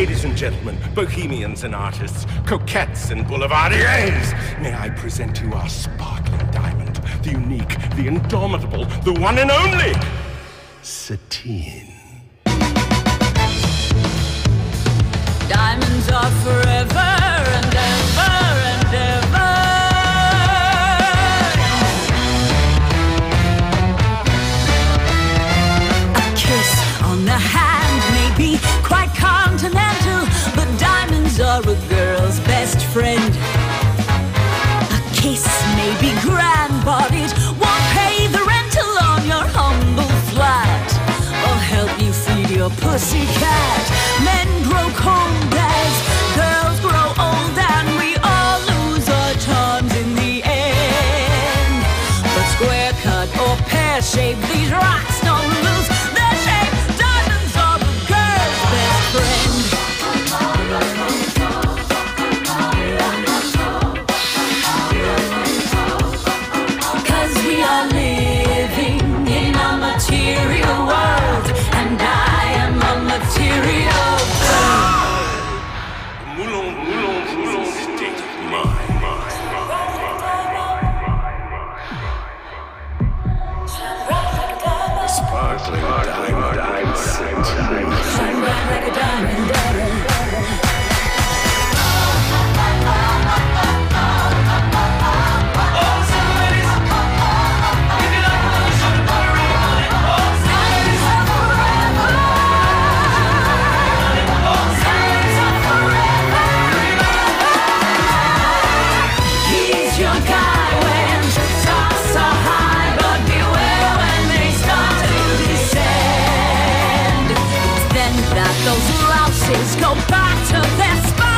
Ladies and gentlemen, bohemians and artists, coquettes and boulevardiers, may I present you our sparkling diamond, the unique, the indomitable, the one and only, Satine. Diamonds are forever and ever and ever. A kiss on the hand may be quite continental, but diamonds are a girl's best friend. A kiss may be grand, but it won't pay the rental on your humble flat, or help you feed your pussycat. Men grow cold as girls grow old, and we all lose our charms in the end. But square cut or pear shaped, these rocks don't lose their shape. Diamonds are a girl's best friend. Cause we are living in a material world, and I am a material. Sparkling diamond, shine bright like a diamond, darling. Go back to their spot.